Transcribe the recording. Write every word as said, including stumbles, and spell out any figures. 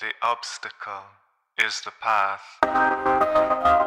The obstacle is the path.